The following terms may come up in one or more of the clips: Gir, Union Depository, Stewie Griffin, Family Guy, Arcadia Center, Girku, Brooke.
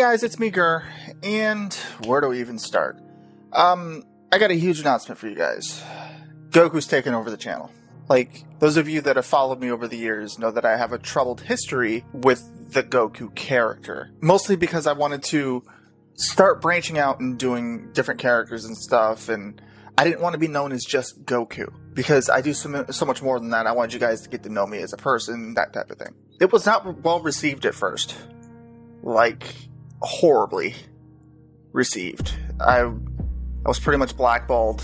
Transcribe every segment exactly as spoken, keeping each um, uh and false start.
guys, it's me, Gur, and where do we even start? Um, I got a huge announcement for you guys. Goku's taken over the channel. Like, those of you that have followed me over the years know that I have a troubled history with the Goku character. Mostly because I wanted to start branching out and doing different characters and stuff, and I didn't want to be known as just Goku. Because I do so, so much more than that. I wanted you guys to get to know me as a person, that type of thing. It was not well received at first. Like, horribly received. I, I was pretty much blackballed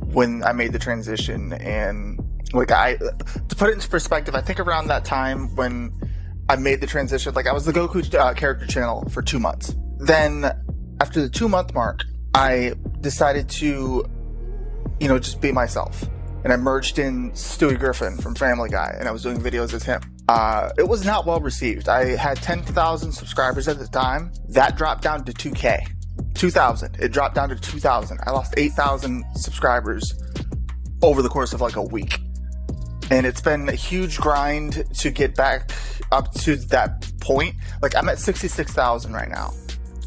when I made the transition, and like I, to put it into perspective, I think around that time when I made the transition, like I was the Goku uh, character channel for two months. Then after the two month mark, I decided to, you know, just be myself. And I merged in Stewie Griffin from Family Guy, and I was doing videos as him. Uh, it was not well received. I had ten thousand subscribers at the time. That dropped down to two K. two thousand. It dropped down to two thousand. I lost eight thousand subscribers over the course of like a week. And it's been a huge grind to get back up to that point. Like, I'm at sixty-six thousand right now,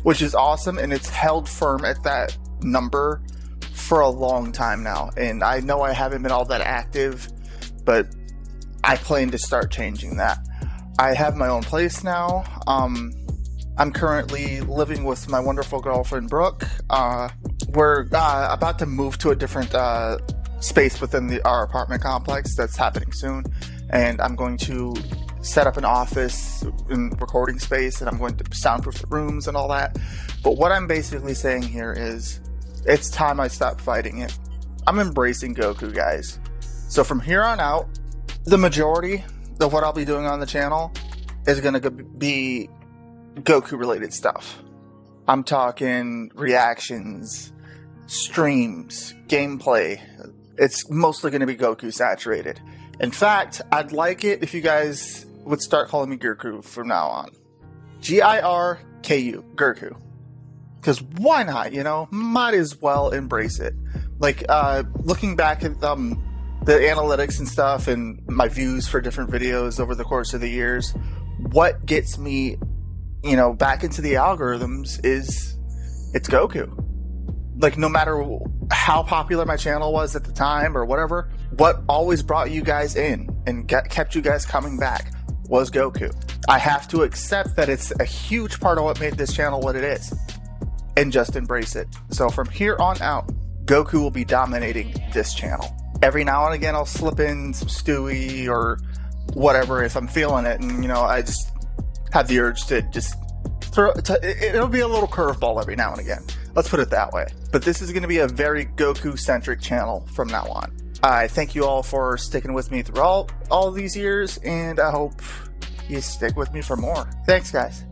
which is awesome. And it's held firm at that number for a long time now, and I know I haven't been all that active, but I plan to start changing that. I have my own place now. um, I'm currently living with my wonderful girlfriend Brooke. Uh, we're uh, about to move to a different uh, space within the, our apartment complex. That's happening soon, and I'm going to set up an office and recording space, and I'm going to soundproof the rooms and all that. But what I'm basically saying here is, it's time I stop fighting it. I'm embracing Goku, guys. So from here on out, the majority of what I'll be doing on the channel is going to be Goku-related stuff. I'm talking reactions, streams, gameplay. It's mostly going to be Goku-saturated. In fact, I'd like it if you guys would start calling me Goku from now on. G I R K U, Goku. Because why not, you know? Might as well embrace it. Like, uh, looking back at um, the analytics and stuff and my views for different videos over the course of the years, what gets me, you know, back into the algorithms is, it's Goku. Like, no matter how popular my channel was at the time or whatever, what always brought you guys in and get, kept you guys coming back was Goku. I have to accept that it's a huge part of what made this channel what it is. And just embrace it. So from here on out, Goku will be dominating this channel. Every now and again, I'll slip in some Stewie or whatever if I'm feeling it, and you know, I just have the urge to just throw. To, it'll be a little curveball every now and again. Let's put it that way. But this is going to be a very Goku-centric channel from now on. I thank you all for sticking with me through all all these years, and I hope you stick with me for more. Thanks, guys.